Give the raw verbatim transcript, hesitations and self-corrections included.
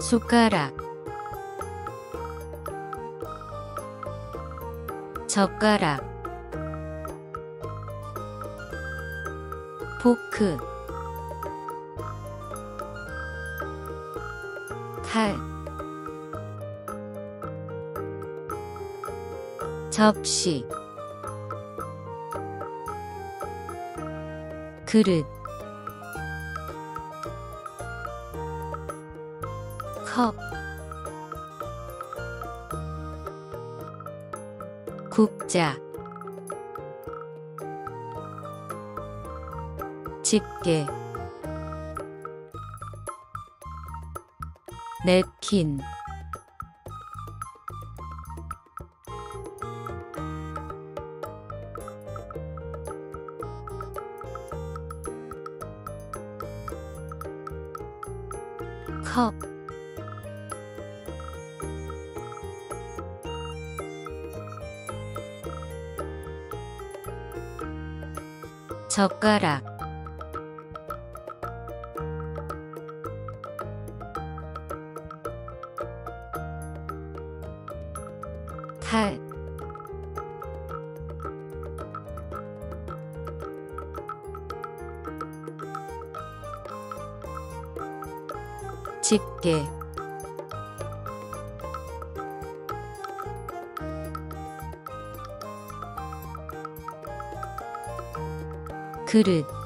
숟가락, 젓가락, 포크, 칼, 접시, 그릇, 컵, 국자, 집게, 냅킨, 컵, 젓가락, 칼, 집게, 그릇,